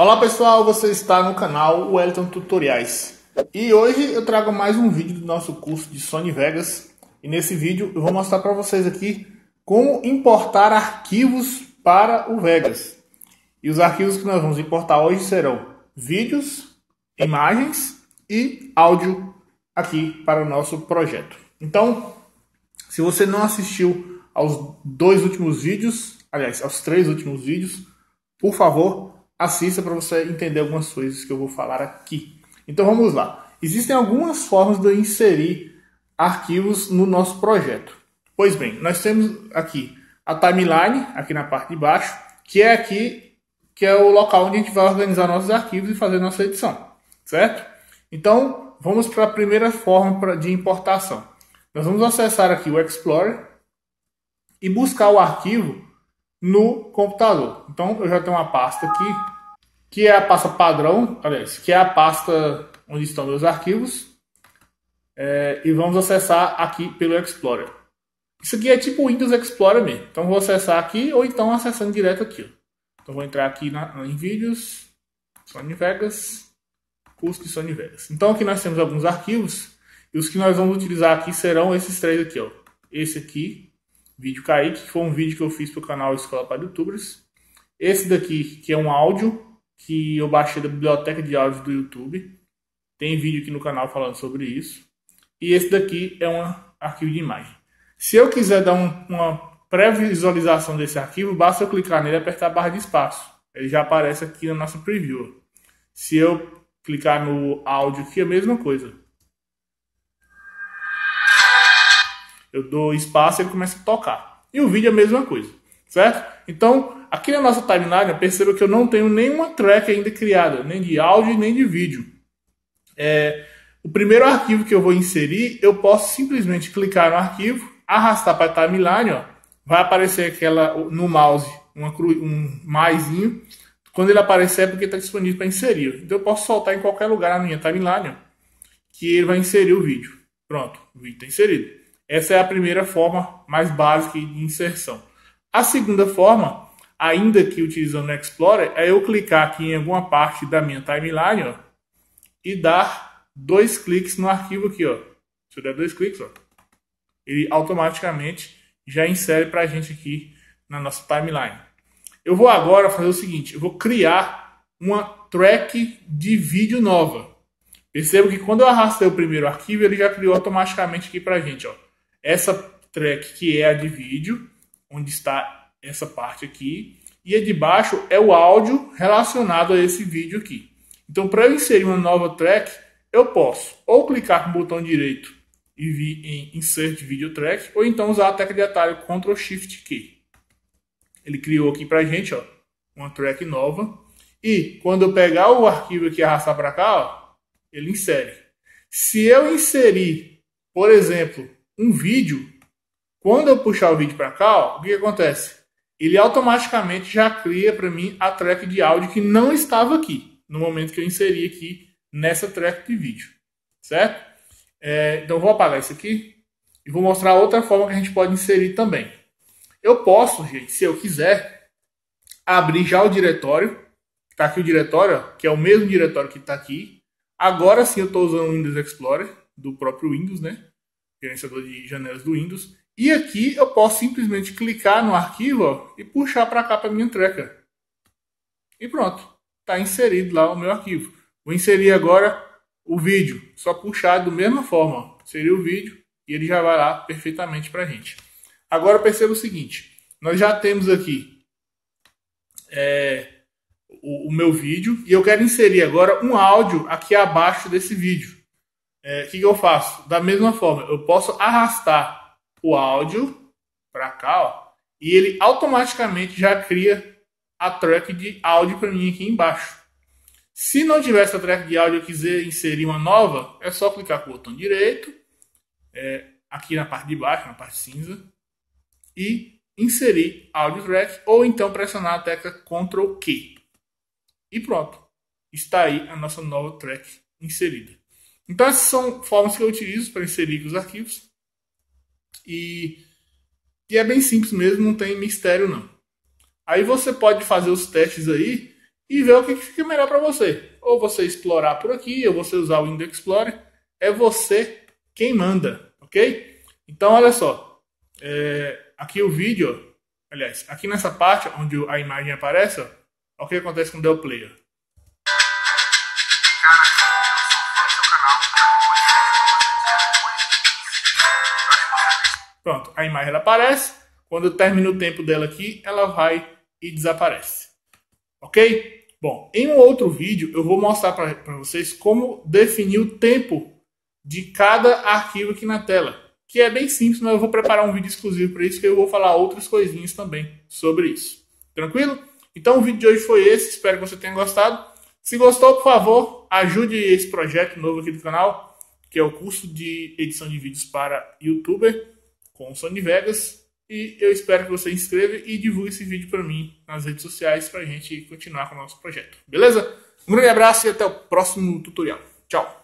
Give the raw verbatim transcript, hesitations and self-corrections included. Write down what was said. Olá pessoal, você está no canal Wellington Tutoriais e hoje eu trago mais um vídeo do nosso curso de Sony Vegas. E nesse vídeo eu vou mostrar para vocês aqui como importar arquivos para o Vegas. E os arquivos que nós vamos importar hoje serão vídeos, imagens e áudio aqui para o nosso projeto. Então, se você não assistiu aos dois últimos vídeos, aliás, aos três últimos vídeos, por favor, assista para você entender algumas coisas que eu vou falar aqui. Então vamos lá. Existem algumas formas de inserir arquivos no nosso projeto. Pois bem, nós temos aqui a timeline, aqui na parte de baixo, que é aqui, que é o local onde a gente vai organizar nossos arquivos e fazer nossa edição, certo? Então vamos para a primeira forma de importação. Nós vamos acessar aqui o Explorer e buscar o arquivo no computador. Então eu já tenho uma pasta aqui, que é a pasta padrão, aliás, que é a pasta onde estão meus arquivos, é, e vamos acessar aqui pelo Explorer. Isso aqui é tipo Windows Explorer mesmo. Então vou acessar aqui, ou então acessando direto aqui, ó. Então vou entrar aqui na, em vídeos, Sony Vegas, curso de Sony Vegas. Então aqui nós temos alguns arquivos, e os que nós vamos utilizar aqui serão esses três aqui, ó. Esse aqui, vídeo Kaique, que foi um vídeo que eu fiz para o canal Escola para Youtubers. Esse daqui, que é um áudio, que eu baixei da biblioteca de áudio do YouTube. Tem vídeo aqui no canal falando sobre isso. E esse daqui é um arquivo de imagem. Se eu quiser dar um, uma pré-visualização desse arquivo, basta eu clicar nele e apertar a barra de espaço. Ele já aparece aqui na nossa preview. Se eu clicar no áudio aqui, é a mesma coisa. Eu dou espaço e ele começa a tocar. E o vídeo é a mesma coisa, certo? Então, aqui na nossa timeline, perceba que eu não tenho nenhuma track ainda criada, nem de áudio, nem de vídeo. É, o primeiro arquivo que eu vou inserir, eu posso simplesmente clicar no arquivo, arrastar para a timeline, ó, vai aparecer aquela, no mouse, uma cru, um maisinho. Quando ele aparecer é porque está disponível para inserir. Então eu posso soltar em qualquer lugar na minha timeline, ó, que ele vai inserir o vídeo. Pronto, o vídeo está inserido. Essa é a primeira forma mais básica de inserção. A segunda forma, ainda que utilizando o Explorer, é eu clicar aqui em alguma parte da minha timeline, ó, e dar dois cliques no arquivo aqui, ó. Se eu der dois cliques, ó, ele automaticamente já insere para a gente aqui na nossa timeline. Eu vou agora fazer o seguinte, eu vou criar uma track de vídeo nova. Perceba que quando eu arrastei o primeiro arquivo, ele já criou automaticamente aqui para a gente, ó. Essa track que é a de vídeo, onde está essa parte aqui, e a de baixo é o áudio relacionado a esse vídeo aqui. Então, para eu inserir uma nova track, eu posso ou clicar com o botão direito e vir em Insert Video Track, ou então usar a tecla de atalho control shift Q. Ele criou aqui para a gente, ó, uma track nova. E quando eu pegar o arquivo aqui e arrastar para cá, ó, ele insere. Se eu inserir, por exemplo, um vídeo, quando eu puxar o vídeo para cá, ó, o que acontece? Ele automaticamente já cria para mim a track de áudio que não estava aqui, no momento que eu inseri aqui nessa track de vídeo, certo? É, então vou apagar isso aqui e vou mostrar outra forma que a gente pode inserir também. Eu posso, gente, se eu quiser, abrir já o diretório. Está aqui o diretório, ó, que é o mesmo diretório que está aqui. Agora sim eu estou usando o Windows Explorer, do próprio Windows, né? Gerenciador de janelas do Windows. E aqui eu posso simplesmente clicar no arquivo, ó, e puxar para cá para minha tracker. E pronto, está inserido lá o meu arquivo. Vou inserir agora o vídeo, só puxar da mesma forma, ó. Inserir o vídeo e ele já vai lá perfeitamente para a gente. Agora perceba o seguinte, nós já temos aqui é, o, o meu vídeo e eu quero inserir agora um áudio aqui abaixo desse vídeo. É, que, que eu faço? Da mesma forma, eu posso arrastar o áudio para cá, ó, e ele automaticamente já cria a track de áudio para mim aqui embaixo. Se não tiver essa track de áudio e eu quiser inserir uma nova, é só clicar com o botão direito, é, aqui na parte de baixo, na parte cinza, e inserir áudio track, ou então pressionar a tecla control Q. E pronto, está aí a nossa nova track inserida. Então essas são formas que eu utilizo para inserir os arquivos. E, e é bem simples mesmo, não tem mistério não. Aí você pode fazer os testes aí e ver o que fica melhor para você. Ou você explorar por aqui, ou você usar o Windows Explorer. É você quem manda, ok? Então, olha só. É, aqui o vídeo, aliás, aqui nessa parte onde a imagem aparece, ó, olha o que acontece quando eu dou play. Ó. Pronto, a imagem ela aparece. Quando termina o tempo dela aqui, ela vai e desaparece. Ok? Bom, em um outro vídeo eu vou mostrar para vocês como definir o tempo de cada arquivo aqui na tela. Que é bem simples, mas eu vou preparar um vídeo exclusivo para isso, que eu vou falar outras coisinhas também sobre isso. Tranquilo? Então o vídeo de hoje foi esse. Espero que você tenha gostado. Se gostou, por favor, ajude esse projeto novo aqui do canal, que é o curso de edição de vídeos para YouTuber, com o Sony Vegas, e eu espero que você inscreva e divulgue esse vídeo para mim nas redes sociais para a gente continuar com o nosso projeto, beleza? Um grande abraço e até o próximo tutorial. Tchau!